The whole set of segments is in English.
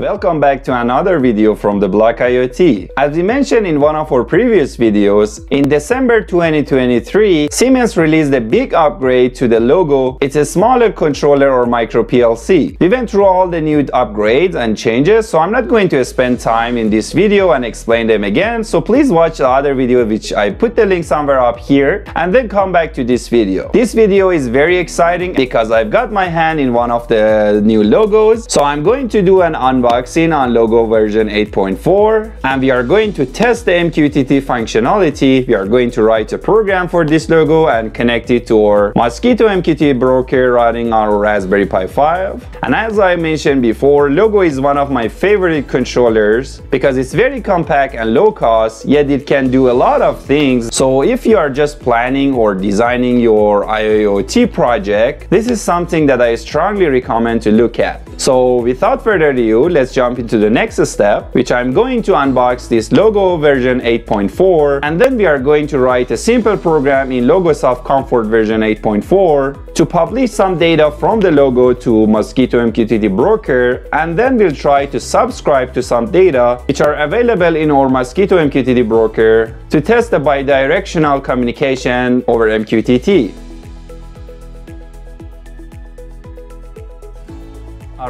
Welcome back to another video from the BlocIoT. As we mentioned in one of our previous videos, in December 2023, Siemens released a big upgrade to the LOGO!. It's a smaller controller or micro PLC. We went through all the new upgrades and changes, so I'm not going to spend time in this video and explain them again, so please watch the other video which I put the link somewhere up here and then come back to this video. This video is very exciting because I've got my hand in one of the new LOGOs, so I'm going to do an unboxing on LOGO version 8.4, and we are going to test the MQTT functionality. We are going to write a program for this LOGO and connect it to our Mosquitto MQTT broker running our Raspberry Pi 5. And as I mentioned before, LOGO is one of my favorite controllers because it's very compact and low cost, yet it can do a lot of things. So if you are just planning or designing your IIoT project, this is something that I strongly recommend to look at. So without further ado, let's jump into the next step, which I'm going to unbox this LOGO version 8.4, and then we are going to write a simple program in LogoSoft Comfort version 8.4 to publish some data from the LOGO to Mosquitto MQTT broker, and then we'll try to subscribe to some data which are available in our Mosquitto MQTT broker to test the bidirectional communication over MQTT.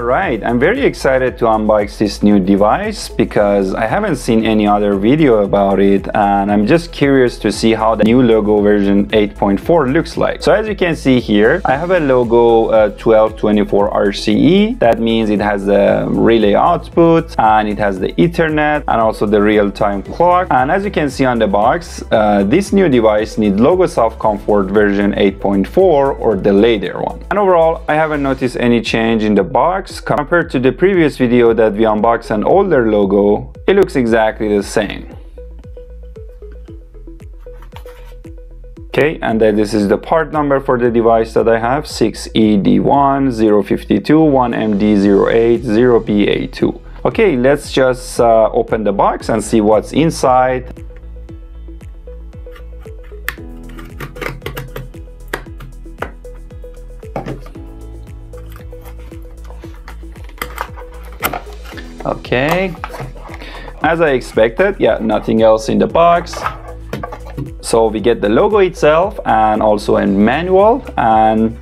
Alright, I'm very excited to unbox this new device because I haven't seen any other video about it, and I'm just curious to see how the new LOGO version 8.4 looks like. So as you can see here, I have a LOGO 1224 RCE. That means it has the relay output and it has the Ethernet and also the real-time clock. And as you can see on the box, this new device needs LogoSoft Comfort version 8.4 or the later one. And overall, I haven't noticed any change in the box. Compared to the previous video that we unboxed an older LOGO, it looks exactly the same. Okay, and then this is the part number for the device that I have, 6ED1052 1MD080PA2. Okay, let's just open the box and see what's inside. Okay, as I expected, yeah, nothing else in the box. So we get the LOGO itself and also a manual, and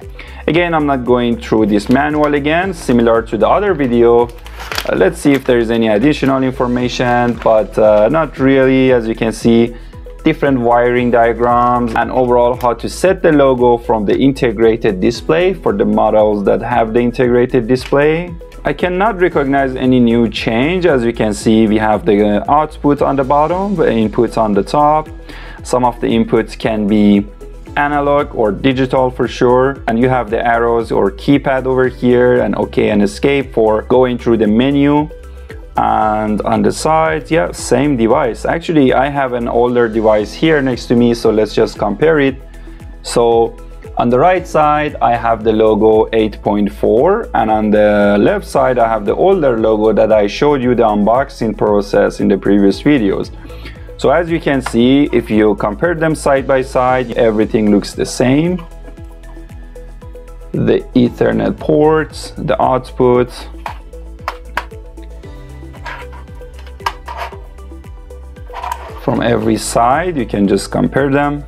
again, I'm not going through this manual again, similar to the other video. Let's see if there is any additional information, but not really. As you can see, different wiring diagrams and overall how to set the LOGO from the integrated display for the models that have the integrated display. I cannot recognize any new change. As you can see, we have the output on the bottom, the inputs on the top. Some of the inputs can be analog or digital for sure, and you have the arrows or keypad over here, and OK and escape for going through the menu. And on the side, yeah, same device. Actually, I have an older device here next to me, so let's just compare it. So on the right side, I have the LOGO 8.4, and on the left side, I have the older LOGO that I showed you the unboxing process in the previous videos. So as you can see, if you compare them side by side, everything looks the same. The Ethernet ports, the output. From every side, you can just compare them.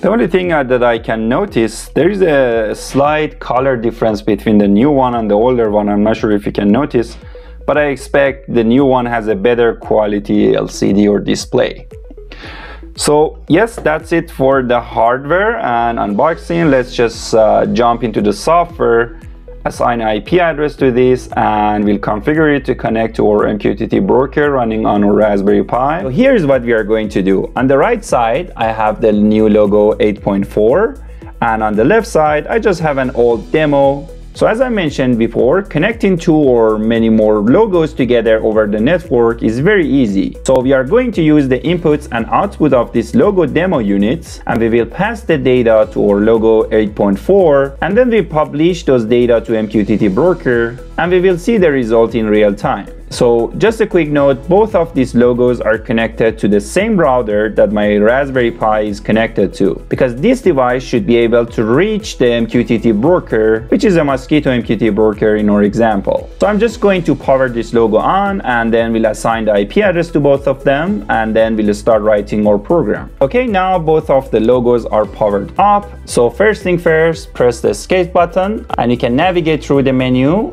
The only thing that I can notice, there is a slight color difference between the new one and the older one. I'm not sure if you can notice, but I expect the new one has a better quality LCD or display. So yes, that's it for the hardware and unboxing. Let's just jump into the software, assign an IP address to this, and we'll configure it to connect to our MQTT broker running on our Raspberry Pi. So here's what we are going to do. On the right side, I have the new LOGO 8.4, and on the left side, I just have an old demo. So as I mentioned before, connecting two or many more LOGOs together over the network is very easy. So we are going to use the inputs and output of this LOGO demo units, and we will pass the data to our LOGO 8.4, and then we publish those data to MQTT broker, and we will see the result in real time. So just a quick note, both of these logos are connected to the same router that my Raspberry Pi is connected to, because this device should be able to reach the MQTT broker, which is a Mosquitto MQTT broker in our example. So I'm just going to power this logo on, and then we'll assign the IP address to both of them, and then we'll start writing our program. Okay, now both of the logos are powered up. So first thing first, press the escape button and you can navigate through the menu.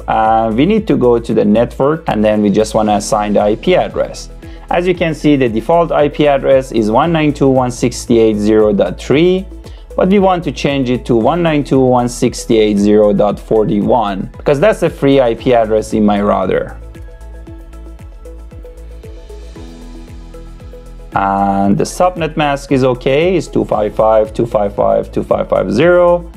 We need to go to the network, and then we just want to assign the IP address. As you can see, the default IP address is 192.168.0.3, but we want to change it to 192.168.0.41 because that's a free IP address in my router. And the subnet mask is okay, it's 255.255.255.0.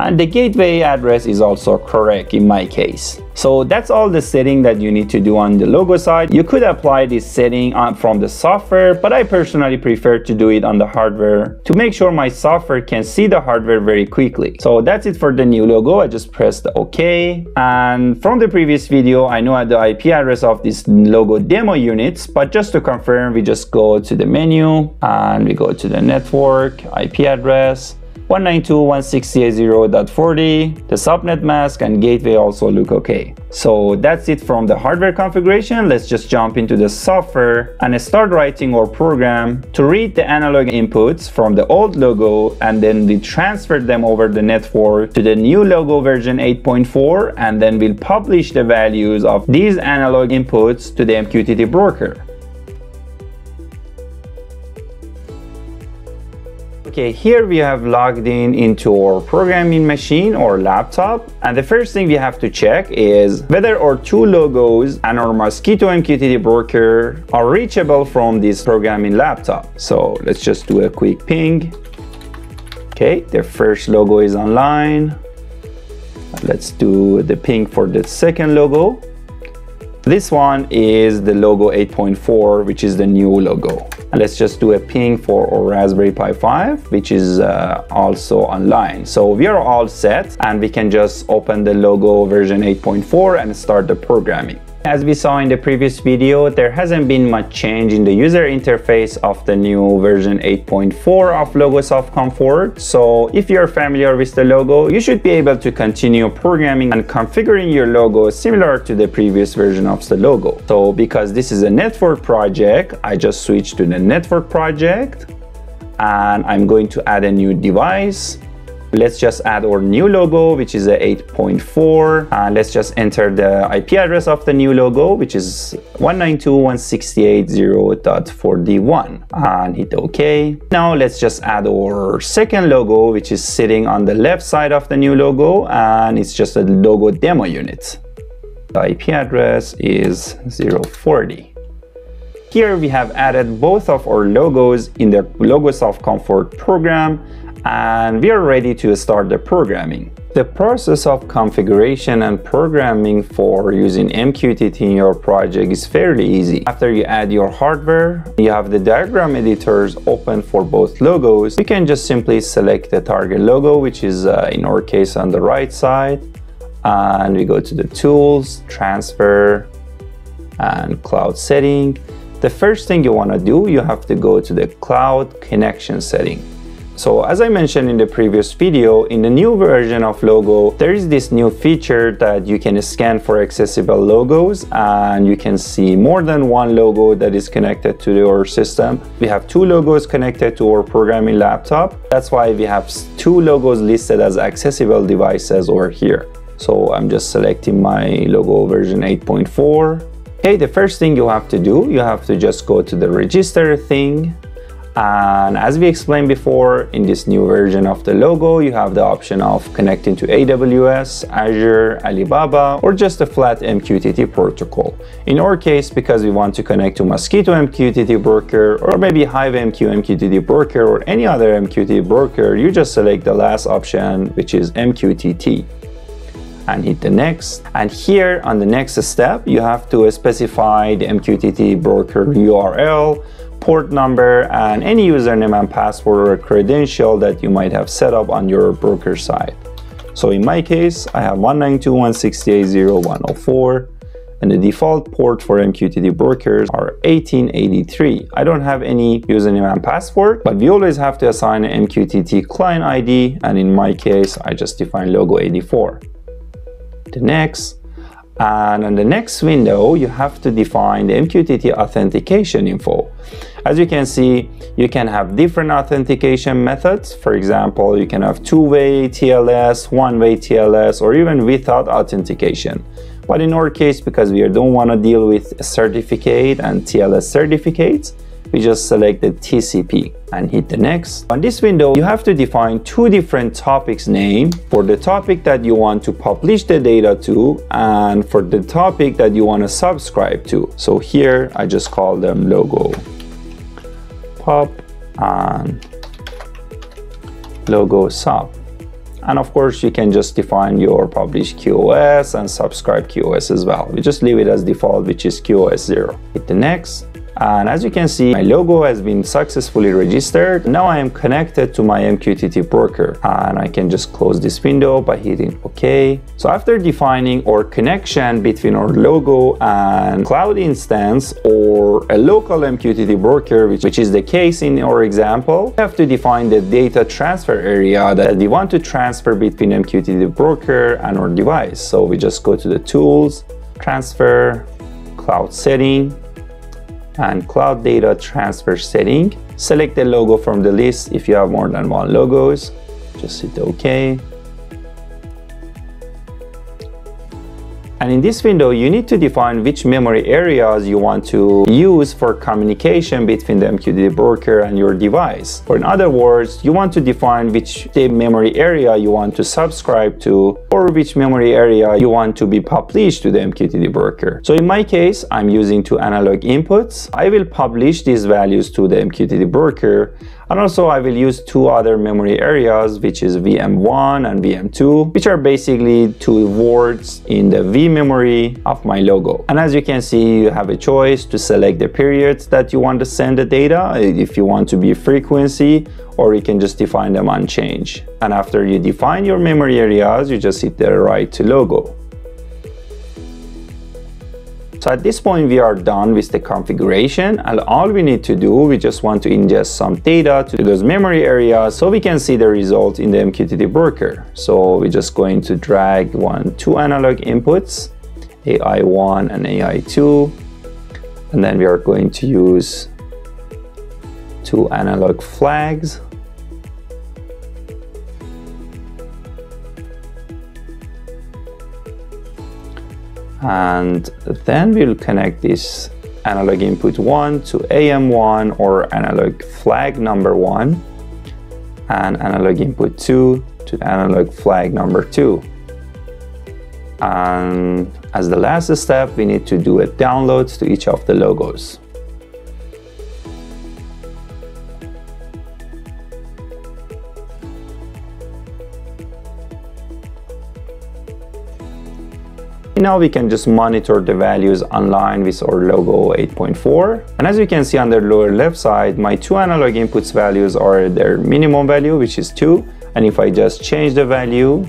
And the gateway address is also correct in my case. So that's all the setting that you need to do on the logo side. You could apply this setting from the software, but I personally prefer to do it on the hardware to make sure my software can see the hardware very quickly. So that's it for the new logo. I just pressed the OK. And from the previous video, I know the IP address of this logo demo units, but just to confirm, we just go to the menu and we go to the network, IP address. 192.168.0.40, the subnet mask and gateway also look okay. So that's it from the hardware configuration. Let's just jump into the software and start writing our program to read the analog inputs from the old logo, and then we transfer them over the network to the new logo version 8.4, and then we'll publish the values of these analog inputs to the MQTT broker. Okay, here we have logged in into our programming machine or laptop, and the first thing we have to check is whether our two logos and our Mosquitto MQTT broker are reachable from this programming laptop. So let's just do a quick ping. Okay, the first logo is online. Let's do the ping for the second logo. This one is the logo 8.4, which is the new logo. And let's just do a ping for our Raspberry Pi 5, which is also online. So we are all set, and we can just open the logo version 8.4 and start the programming. As we saw in the previous video, there hasn't been much change in the user interface of the new version 8.4 of LogoSoft Comfort. So if you're familiar with the logo, you should be able to continue programming and configuring your logo similar to the previous version of the logo. So because this is a network project, I just switched to the network project and I'm going to add a new device. Let's just add our new logo, which is a 8.4. Let's just enter the IP address of the new logo, which is 192.168.0.41, and hit OK. Now let's just add our second logo, which is sitting on the left side of the new logo, and it's just a logo demo unit. The IP address is 040. Here we have added both of our logos in the LogoSoft Comfort program, and we are ready to start the programming. The process of configuration and programming for using MQTT in your project is fairly easy. After you add your hardware, you have the diagram editors open for both logos. You can just simply select the target logo, which is in our case on the right side, and we go to the tools, transfer, and cloud setting. The first thing you want to do, you have to go to the cloud connection setting. So as I mentioned in the previous video, in the new version of Logo, there is this new feature that you can scan for accessible logos, and you can see more than one logo that is connected to your system. We have two logos connected to our programming laptop. That's why we have two logos listed as accessible devices over here. So I'm just selecting my logo version 8.4. Okay, the first thing you have to do, you have to just go to the register thing. And as we explained before, in this new version of the logo, you have the option of connecting to AWS, Azure, Alibaba, or just a flat MQTT protocol. In our case, because we want to connect to Mosquitto MQTT broker, or maybe HiveMQ MQTT broker, or any other MQTT broker, you just select the last option, which is MQTT, and hit the next. And here on the next step, you have to specify the MQTT broker URL, port number, and any username and password or credential that you might have set up on your broker side. So in my case, I have 192.168.0.104. and the default port for MQTT brokers are 1883. I don't have any username and password, but we always have to assign an MQTT client ID, and in my case, I just define logo84. The next. And on the next window, you have to define the MQTT authentication info. As you can see, you can have different authentication methods. For example, you can have two-way TLS, one-way TLS, or even without authentication. But in our case, because we don't want to deal with a certificate and TLS certificates, we just select the TCP and hit the next. On this window, you have to define two different topics name for the topic that you want to publish the data to and for the topic that you want to subscribe to. So here I just call them logo pub and logo sub. And of course, you can just define your publish QoS and subscribe QoS as well. We just leave it as default, which is QoS 0. Hit the next. And as you can see, my logo has been successfully registered. Now I am connected to my MQTT broker, and I can just close this window by hitting OK. So after defining our connection between our logo and cloud instance or a local MQTT broker, which is the case in our example, we have to define the data transfer area that we want to transfer between MQTT broker and our device. So we just go to the tools, transfer, cloud setting, and cloud data transfer setting. Select the logo from the list. If you have more than one logos, just hit OK. And in this window, you need to define which memory areas you want to use for communication between the MQTT broker and your device. Or in other words, you want to define which memory area you want to subscribe to or which memory area you want to be published to the MQTT broker. So in my case, I'm using two analog inputs. I will publish these values to the MQTT broker. And also I will use two other memory areas, which is VM1 and VM2, which are basically two words in the V memory of my logo. And as you can see, you have a choice to select the periods that you want to send the data, if you want to be frequency, or you can just define them unchanged. And after you define your memory areas, you just hit the right to logo. So at this point, we are done with the configuration, and all we need to do, we just want to ingest some data to those memory areas so we can see the result in the MQTT broker. So we're just going to drag two analog inputs, AI1 and AI2, and then we are going to use two analog flags. And then we'll connect this analog input 1 to AM1 or analog flag number 1, and analog input 2 to analog flag number 2. And as the last step, we need to do a download to each of the logos. Now we can just monitor the values online with our logo 8.4. And as you can see on the lower left side, my two analog inputs values are their minimum value, which is 2. And if I just change the value,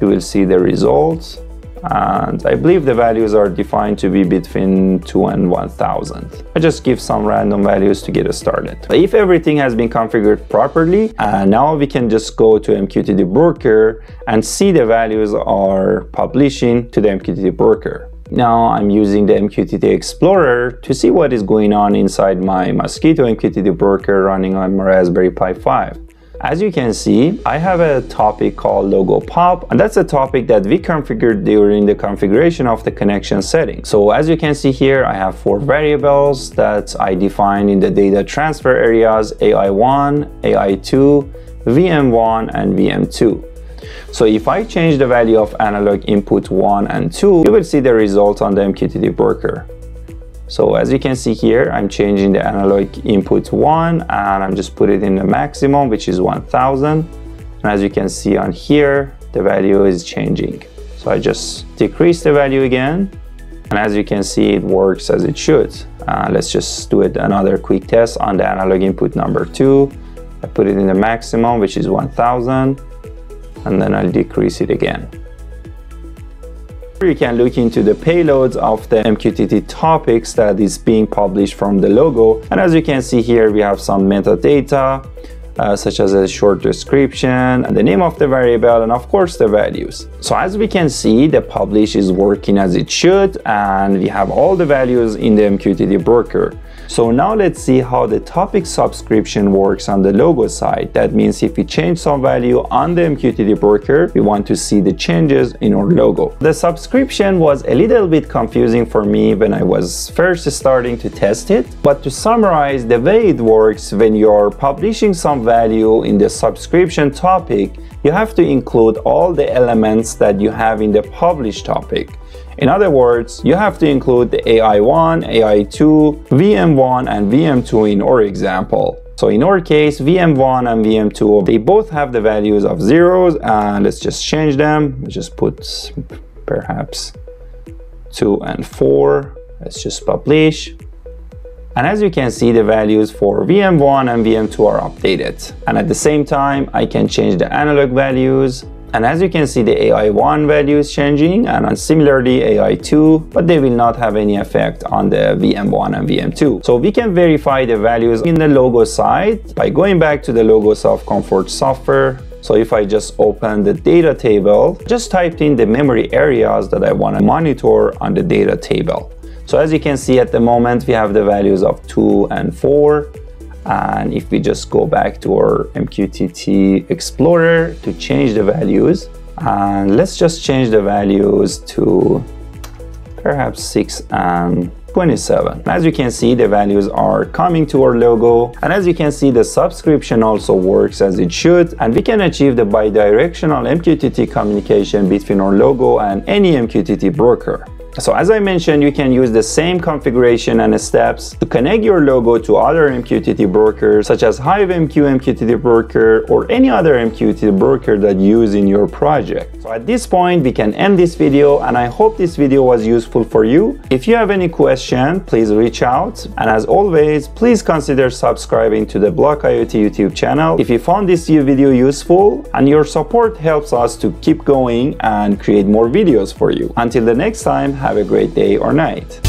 you will see the results. And I believe the values are defined to be between 2 and 1000. I just give some random values to get us started. If everything has been configured properly, now we can just go to MQTT broker and see the values are publishing to the MQTT broker. Now I'm using the MQTT Explorer to see what is going on inside my Mosquitto MQTT broker running on my Raspberry Pi 5. As you can see, I have a topic called logo pub, and that's a topic that we configured during the configuration of the connection setting. So as you can see here, I have four variables that I define in the data transfer areas, AI1, AI2, VM1, and VM2. So if I change the value of analog input 1 and 2, you will see the result on the MQTT broker. So as you can see here, I'm changing the analog input 1 and I'm just put it in the maximum, which is 1000. And as you can see on here, the value is changing. So I just decrease the value again. And as you can see, it works as it should. Let's just do it another quick test on the analog input number 2. I put it in the maximum, which is 1000. And then I'll decrease it again. You can look into the payloads of the MQTT topics that is being published from the logo. And as you can see here, we have some metadata, such as a short description and the name of the variable and of course the values. So as we can see, the publish is working as it should and we have all the values in the MQTT broker. So now let's see how the topic subscription works on the logo side. That means if we change some value on the MQTT broker, we want to see the changes in our logo. The subscription was a little bit confusing for me when I was first starting to test it, but to summarize the way it works, when you're publishing some value in the subscription topic, you have to include all the elements that you have in the published topic. In other words, you have to include the AI1, AI2, VM1 and VM2 in our example. So in our case, VM1 and VM2, they both have the values of zeros, and let's just change them. Let's just put perhaps 2 and 4. Let's just publish. And as you can see, the values for VM1 and VM2 are updated. And at the same time, I can change the analog values. And as you can see, the AI1 value is changing, and similarly AI2, but they will not have any effect on the VM1 and VM2. So we can verify the values in the logo side by going back to the LogoSoft Comfort software. So if I just open the data table, just typed in the memory areas that I want to monitor on the data table. So as you can see at the moment, we have the values of 2 and 4. And if we just go back to our MQTT Explorer to change the values, and let's just change the values to perhaps 6 and 27. As you can see, the values are coming to our logo. And as you can see, the subscription also works as it should. And we can achieve the bi-directional MQTT communication between our logo and any MQTT broker. So as I mentioned, you can use the same configuration and steps to connect your logo to other MQTT brokers, such as HiveMQ MQTT broker or any other MQTT broker that you use in your project. So at this point, we can end this video, and I hope this video was useful for you. If you have any question, please reach out. And as always, please consider subscribing to the BlocIoT YouTube channel if you found this video useful, and your support helps us to keep going and create more videos for you. Until the next time, have a great day or night.